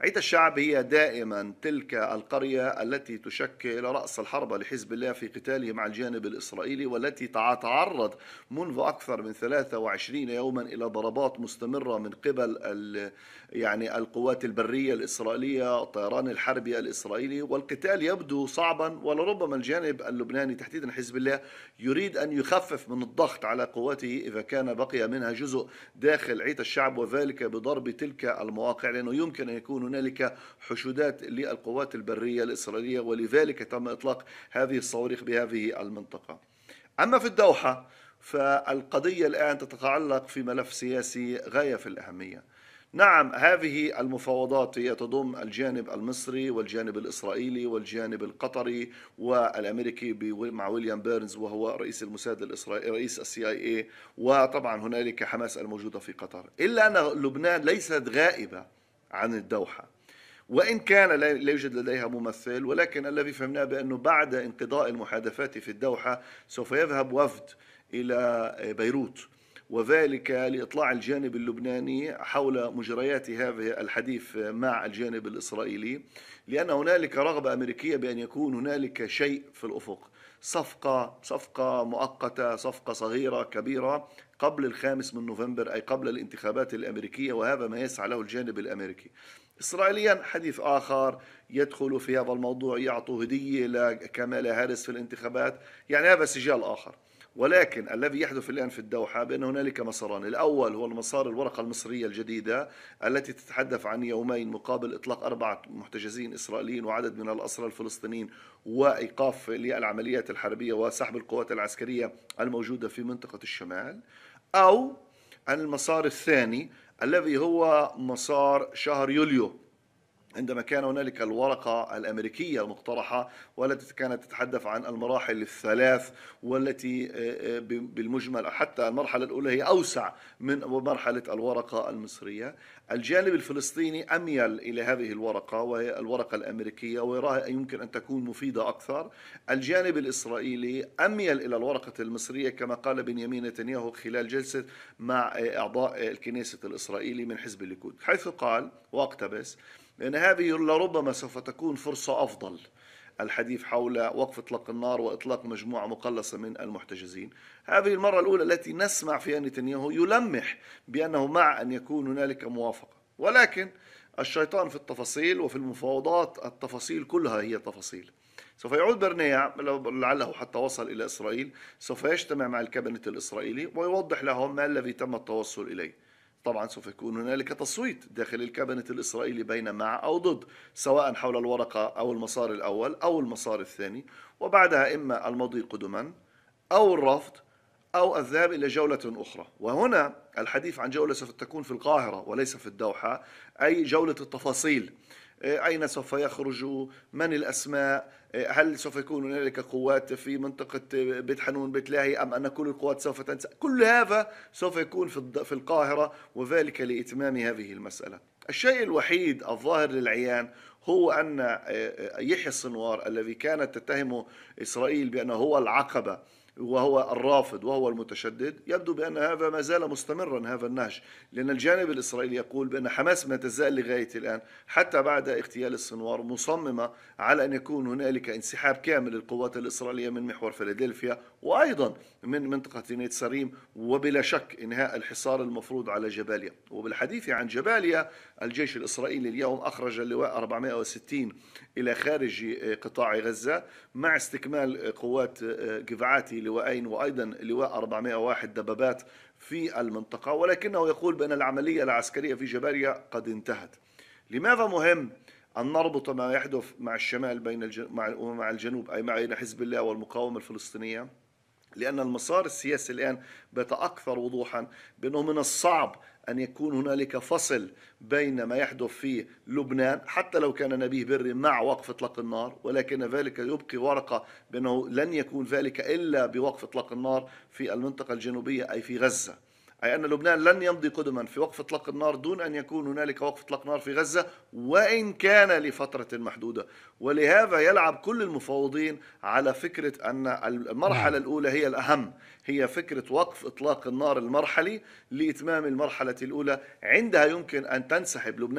عيد الشعب هي دائما تلك القرية التي تشكل رأس الحربة لحزب الله في قتاله مع الجانب الإسرائيلي، والتي تعرض منذ أكثر من 23 يوما إلى ضربات مستمرة من قبل القوات البرية الإسرائيلية، الطيران الحربي الإسرائيلي، والقتال يبدو صعبا، ولربما الجانب اللبناني تحديدا حزب الله يريد أن يخفف من الضغط على قواته إذا كان بقي منها جزء داخل عيد الشعب، وذلك بضرب تلك المواقع، لأنه يمكن أن يكون هنالك حشودات للقوات البرية الإسرائيلية، ولذلك تم إطلاق هذه الصواريخ بهذه المنطقة. أما في الدوحة فالقضية الآن تتعلق في ملف سياسي غاية في الأهمية. نعم، هذه المفاوضات هي تضم الجانب المصري والجانب الإسرائيلي والجانب القطري والأمريكي مع ويليام بيرنز وهو رئيس الموساد الإسرائيلي، رئيس CIA، وطبعا هنالك حماس الموجودة في قطر. إلا أن لبنان ليست غائبة عن الدوحة، وإن كان لا يوجد لديها ممثل، ولكن الذي فهمناه بأنه بعد انقضاء المحادثات في الدوحة سوف يذهب وفد إلى بيروت، وذلك لإطلاع الجانب اللبناني حول مجريات هذا الحديث مع الجانب الإسرائيلي، لأن هنالك رغبة أمريكية بأن يكون هنالك شيء في الأفق، صفقة مؤقتة، صفقة صغيرة كبيرة قبل 5 نوفمبر، أي قبل الانتخابات الأمريكية، وهذا ما يسعى له الجانب الأمريكي. إسرائيليا حديث آخر يدخل في هذا الموضوع، يعطوا هدية لكامالا هاريس في الانتخابات، يعني هذا سجال آخر. ولكن الذي يحدث الآن في الدوحة بأن هنالك مساران، الأول هو المسار الورقة المصرية الجديدة التي تتحدث عن يومين مقابل إطلاق 4 محتجزين إسرائيليين وعدد من الأسرى الفلسطينيين، وإيقاف للعمليات الحربية وسحب القوات العسكرية الموجودة في منطقة الشمال، أو المسار الثاني الذي هو مسار شهر يوليو، عندما كان هنالك الورقة الأمريكية المقترحة والتي كانت تتحدث عن المراحل الثلاث، والتي بالمجمل حتى المرحلة الأولى هي أوسع من مرحلة الورقة المصرية. الجانب الفلسطيني أميل إلى هذه الورقة وهي الورقة الأمريكية، ويراها يمكن أن تكون مفيدة أكثر. الجانب الإسرائيلي أميل إلى الورقة المصرية، كما قال بنيامين نتنياهو خلال جلسة مع أعضاء الكنيست الإسرائيلي من حزب الليكود، حيث قال واقتبس لأن هذه لربما سوف تكون فرصة أفضل الحديث حول وقف إطلاق النار وإطلاق مجموعة مقلصة من المحتجزين. هذه المرة الأولى التي نسمع فيها نتنياهو يلمح بأنه مع أن يكون هنالك موافقة، ولكن الشيطان في التفاصيل، وفي المفاوضات التفاصيل كلها هي تفاصيل. سوف يعود برنيع لعله حتى وصل إلى إسرائيل، سوف يجتمع مع الكابينت الإسرائيلي ويوضح لهم ما الذي تم التوصل إليه. طبعا سوف يكون هنالك تصويت داخل الكابينت الإسرائيلي بين مع أو ضد، سواء حول الورقة أو المسار الأول أو المسار الثاني، وبعدها إما المضي قدما أو الرفض أو الذهاب إلى جولة أخرى. وهنا الحديث عن جولة سوف تكون في القاهرة وليس في الدوحة، أي جولة التفاصيل، أين سوف يخرجوا، من الأسماء، هل سوف يكون هنالك قوات في منطقة بيت حنون بيت لاهي أم أن كل القوات سوف تنسى، كل هذا سوف يكون في القاهرة، وذلك لإتمام هذه المسألة. الشيء الوحيد الظاهر للعيان هو أن يحيى سنوار الذي كانت تتهمه إسرائيل بأنه هو العقبة وهو الرافض وهو المتشدد، يبدو بأن هذا ما زال مستمرا هذا النهج، لأن الجانب الإسرائيلي يقول بأن حماس ما تزال لغاية الآن حتى بعد اغتيال السنوار مصممة على أن يكون هنالك انسحاب كامل للقوات الإسرائيلية من محور فيلادلفيا وأيضا من منطقة نتساريم، وبلا شك إنهاء الحصار المفروض على جباليا. وبالحديث عن جباليا، الجيش الإسرائيلي اليوم أخرج اللواء 460 إلى خارج قطاع غزة مع استكمال قوات جيفاتي لواءين وأيضا لواء 401 دبابات في المنطقة، ولكنه يقول بأن العملية العسكرية في جباليا قد انتهت. لماذا مهم أن نربط ما يحدث مع الشمال مع الجنوب، أي مع حزب الله والمقاومة الفلسطينية؟ لأن المسار السياسي الآن بات أكثر وضوحا بأنه من الصعب أن يكون هنالك فصل بين ما يحدث في لبنان، حتى لو كان نبيه بري مع وقف إطلاق النار، ولكن ذلك يبقي ورقة بأنه لن يكون ذلك إلا بوقف إطلاق النار في المنطقة الجنوبية أي في غزة، أي أن لبنان لن يمضي قدما في وقف إطلاق النار دون أن يكون هنالك وقف إطلاق نار في غزة، وإن كان لفترة محدودة. ولهذا يلعب كل المفاوضين على فكرة أن المرحلة الأولى هي الأهم، هي فكرة وقف إطلاق النار المرحلي لإتمام المرحلة الأولى، عندها يمكن أن تنسحب لبنان